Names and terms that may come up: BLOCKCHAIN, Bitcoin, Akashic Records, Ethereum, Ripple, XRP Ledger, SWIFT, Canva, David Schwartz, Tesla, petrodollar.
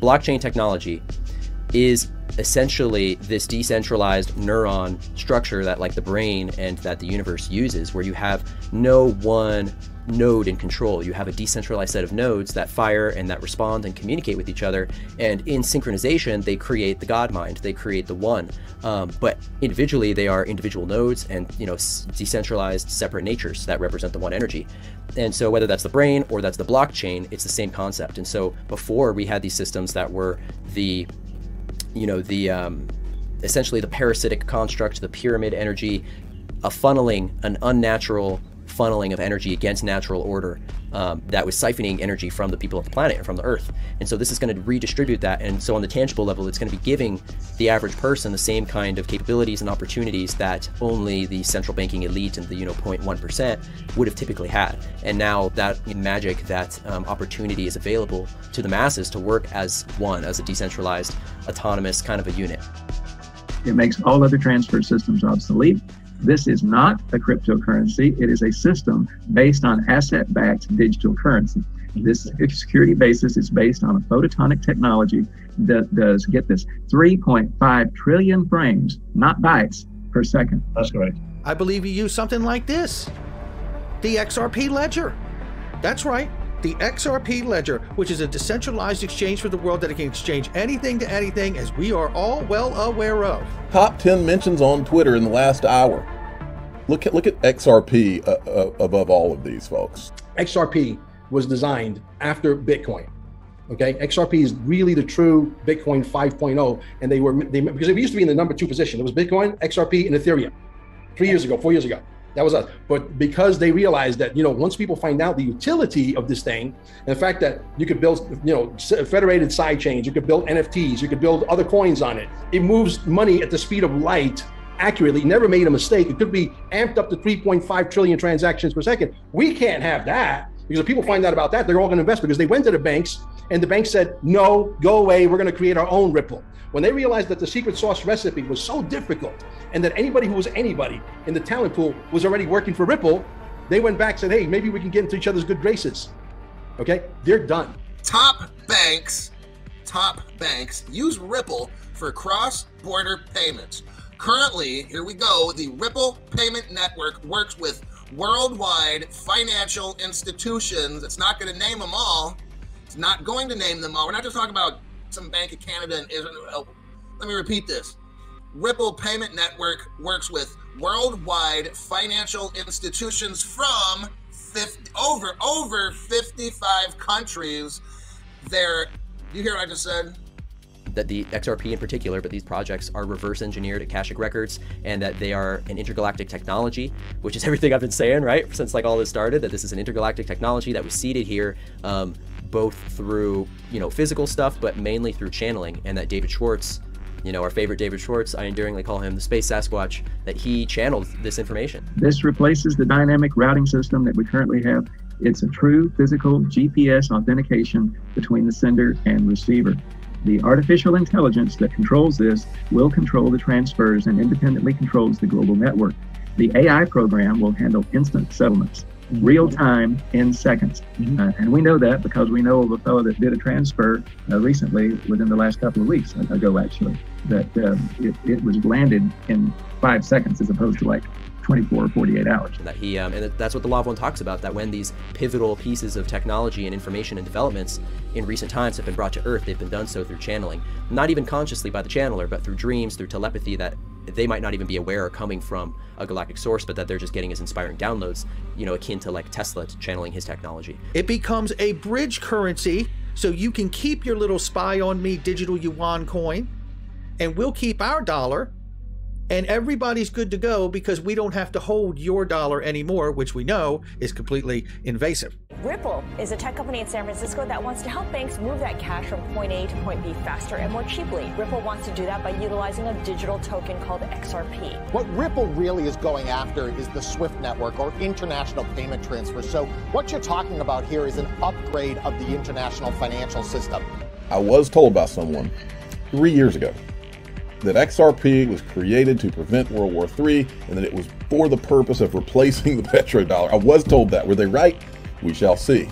Blockchain technology is essentially this decentralized neuron structure that like the brain and that the universe uses, where you have no one node in control. You have a decentralized set of nodes that fire and that respond and communicate with each other, and in synchronization they create the God mind, they create the one, but individually they are individual nodes and, you know, decentralized separate natures that represent the one energy. And so whether that's the brain or that's the blockchain, it's the same concept. And so before, we had these systems that were the, you know, the essentially the parasitic construct, the pyramid energy, a funneling, an unnatural funneling of energy against natural order, that was siphoning energy from the people of the planet and from the earth. And so this is going to redistribute that. And so on the tangible level, it's going to be giving the average person the same kind of capabilities and opportunities that only the central banking elite and the, you know, 0.1% would have typically had. And now that magic, that opportunity is available to the masses to work as one, as a decentralized, autonomous kind of a unit. It makes all other transfer systems obsolete. This is not a cryptocurrency. It is a system based on asset-backed digital currency. This security basis is based on a photonic technology that does, get this, 3.5 trillion frames, not bytes, per second. That's correct. I believe you use something like this, the XRP Ledger. That's right. The XRP Ledger, which is a decentralized exchange for the world that can exchange anything to anything, as we are all well aware of. Top 10 mentions on Twitter in the last hour. Look at XRP above all of these, folks. XRP was designed after Bitcoin. Okay, XRP is really the true Bitcoin 5.0, and they because it used to be in the #2 position. It was Bitcoin, XRP, and Ethereum 3 years ago, 4 years ago. That was us. But because they realized that, you know, once people find out the utility of this thing, and the fact that you could build, you know, federated side chains, you could build NFTs, you could build other coins on it. It moves money at the speed of light accurately, never made a mistake. It could be amped up to 3.5 trillion transactions per second. We can't have that, because if people find out about that, they're all going to invest, because they went to the banks and the bank said, no, go away. We're going to create our own Ripple. When they realized that the secret sauce recipe was so difficult, and that anybody who was anybody in the talent pool was already working for Ripple, they went back and said, hey, maybe we can get into each other's good graces. Okay, they're done. Top banks use Ripple for cross-border payments. Currently, here we go, the Ripple Payment Network works with worldwide financial institutions. It's not going to name them all. It's not going to name them all. We're not just talking about some Bank of Canada and Israel. Let me repeat this. Ripple Payment Network works with worldwide financial institutions from over 55 countries. You hear what I just said? That the XRP in particular, but these projects are reverse engineered at Akashic Records, and that they are an intergalactic technology, which is everything I've been saying, right? Since like all this started, that this is an intergalactic technology that was seeded here, both through, you know, physical stuff, but mainly through channeling. And that David Schwartz, you know, our favorite David Schwartz, I endearingly call him the Space Sasquatch, that he channeled this information. This replaces the dynamic routing system that we currently have. It's a true physical GPS authentication between the sender and receiver. The artificial intelligence that controls this will control the transfers and independently controls the global network. The AI program will handle instant settlements, real time, in seconds. And we know that because we know of a fellow that did a transfer recently, within the last couple of weeks ago, actually, that it was landed in 5 seconds as opposed to like 24 or 48 hours. That he, and that's what the Law of One talks about, that when these pivotal pieces of technology and information and developments in recent times have been brought to Earth, they've been done so through channeling, not even consciously by the channeler, but through dreams, through telepathy that they might not even be aware are coming from a galactic source, but that they're just getting as inspiring downloads, you know, akin to like Tesla channeling his technology. It becomes a bridge currency, so you can keep your little spy on me digital yuan coin, and we'll keep our dollar, and everybody's good to go because we don't have to hold your dollar anymore, which we know is completely invasive. Ripple is a tech company in San Francisco that wants to help banks move that cash from point A to point B faster and more cheaply. Ripple wants to do that by utilizing a digital token called XRP. What Ripple really is going after is the SWIFT network, or international payment transfer. So what you're talking about here is an upgrade of the international financial system. I was told by someone 3 years ago that XRP was created to prevent World War III, and that it was for the purpose of replacing the petrodollar. I was told that. Were they right? We shall see.